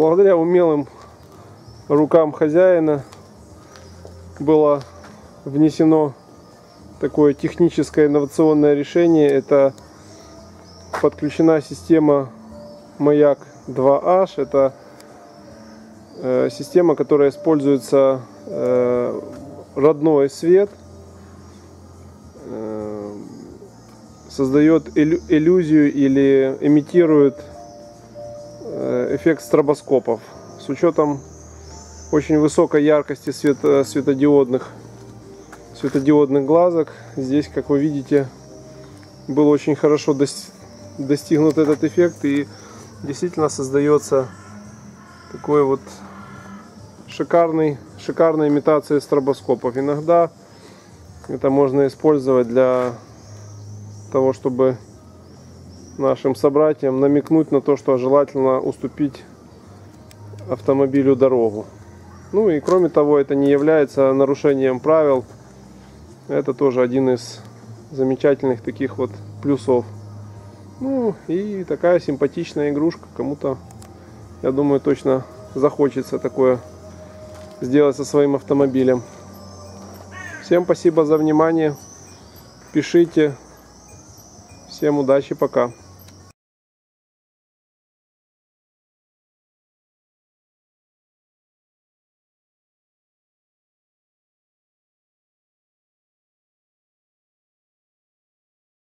благодаря умелым рукам хозяина было внесено такое техническое инновационное решение. Это подключена система Маяк 2H. Это система, которая используется родной свет, создает иллюзию или имитирует эффект стробоскопов. С учетом очень высокой яркости светодиодных глазок, здесь, как вы видите, был очень хорошо достигнут этот эффект, и действительно создается такой вот шикарная имитация стробоскопов. Иногда это можно использовать для того, чтобы нашим собратьям намекнуть на то, что желательно уступить автомобилю дорогу. Ну и кроме того, это не является нарушением правил. Это тоже один из замечательных таких вот плюсов. Ну и такая симпатичная игрушка. Кому-то, я думаю, точно захочется такое сделать со своим автомобилем. Всем спасибо за внимание. Пишите. Всем удачи. Пока.